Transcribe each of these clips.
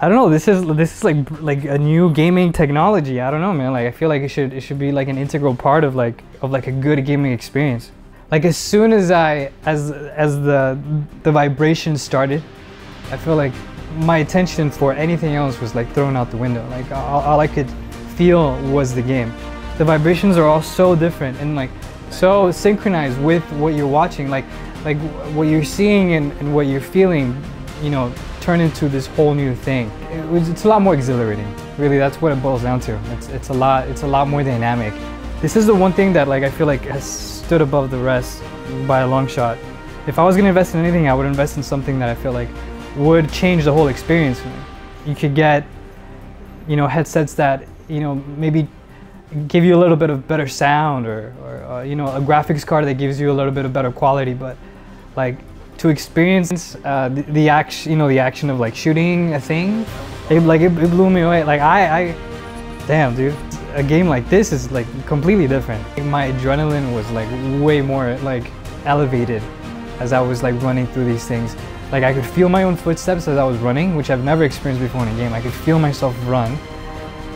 I don't know, this is like a new gaming technology. I don't know, man. Like, I feel like it should be like an integral part of like a good gaming experience. Like, as soon as the vibration started, I feel like my attention for anything else was like thrown out the window. Like, all I could feel was the game. The vibrations are all so different and like so synchronized with what you're watching. Like what you're seeing and what you're feeling, you know, turn into this whole new thing. It's a lot more exhilarating. Really, that's what it boils down to. It's a lot more dynamic. This is the one thing that like I feel like has stood above the rest by a long shot. If I was gonna invest in anything, I would invest in something that I feel like would change the whole experience for me. You could get, you know, headsets that, you know, maybe give you a little bit of better sound, or you know, a graphics card that gives you a little bit of better quality. But like, to experience the action, you know, the action of like shooting a thing, it blew me away. Like, I damn, dude, a game like this is like completely different. My adrenaline was like way more like elevated as I was like running through these things. Like, I could feel my own footsteps as I was running, which I've never experienced before in a game. I could feel myself run.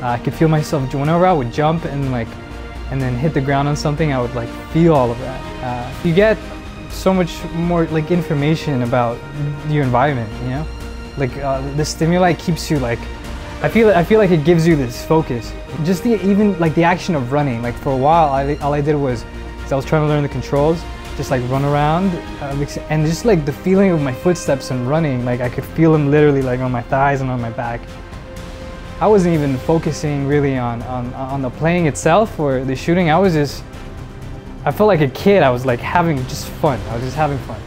I could feel myself, whenever I would jump and like, and then hit the ground on something, I would like feel all of that. You get so much more like information about your environment, you know? Like, the stimuli keeps you like, I feel like it gives you this focus. Just even like the action of running. Like, for a while, all I did was, I was trying to learn the controls, just like run around, and just like the feeling of my footsteps and running, like I could feel them literally like on my thighs and on my back. I wasn't even focusing really on the playing itself or the shooting. I felt like a kid. I was like having just fun.